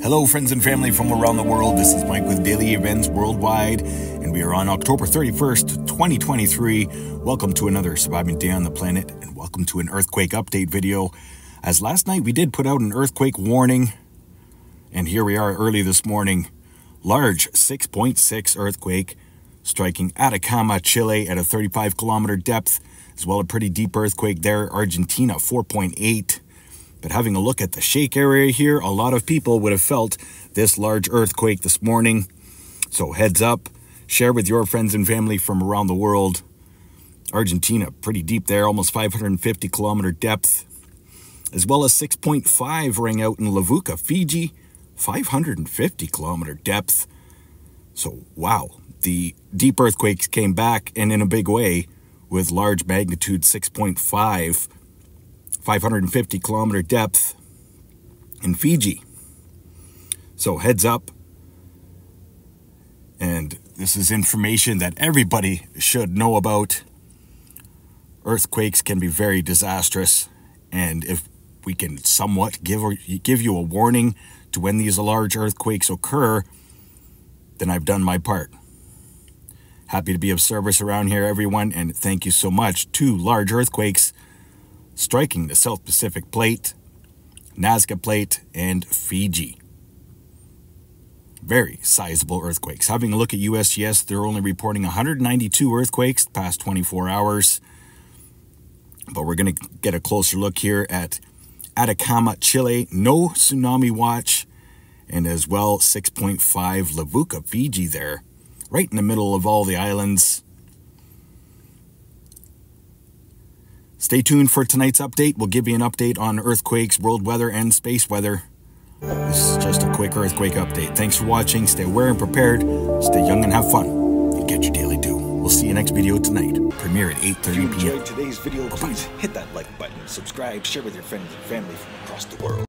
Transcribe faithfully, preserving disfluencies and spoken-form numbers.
Hello friends and family from around the world, this is Mike with Daily Events Worldwide, and we are on October thirty-first, twenty twenty-three. Welcome to another Surviving Day on the Planet, and welcome to an earthquake update video. As last night we did put out an earthquake warning, and here we are early this morning. Large six point six earthquake striking Atacama, Chile at a thirty-five kilometer depth, as well a pretty deep earthquake there, Argentina four point eight. But having a look at the shake area here, a lot of people would have felt this large earthquake this morning. So heads up, share with your friends and family from around the world. Argentina, pretty deep there, almost five hundred fifty kilometer depth. As well as six point five rang out in Levuka, Fiji, five hundred fifty kilometer depth. So wow, the deep earthquakes came back and in a big way with large magnitude six point five. five hundred fifty kilometer depth in Fiji. So heads up. And this is information that everybody should know about. Earthquakes can be very disastrous. And if we can somewhat give, or give you a warning to when these large earthquakes occur, then I've done my part. Happy to be of service around here, everyone. And thank you so much. Two large earthquakes striking the South Pacific Plate, Nazca Plate, and Fiji. Very sizable earthquakes. Having a look at U S G S, they're only reporting one hundred ninety-two earthquakes the past twenty-four hours. But we're going to get a closer look here at Atacama, Chile. No tsunami watch. And as well, six point five Levuka, Fiji there. Right in the middle of all the islands. Stay tuned for tonight's update. We'll give you an update on earthquakes, world weather, and space weather. This is just a quick earthquake update. Thanks for watching. Stay aware and prepared. Stay young and have fun. And get your daily do. We'll see you next video tonight. Premiere at eight thirty p m If you enjoyed today's video, please hit that like button. Subscribe, share with your friends and family from across the world.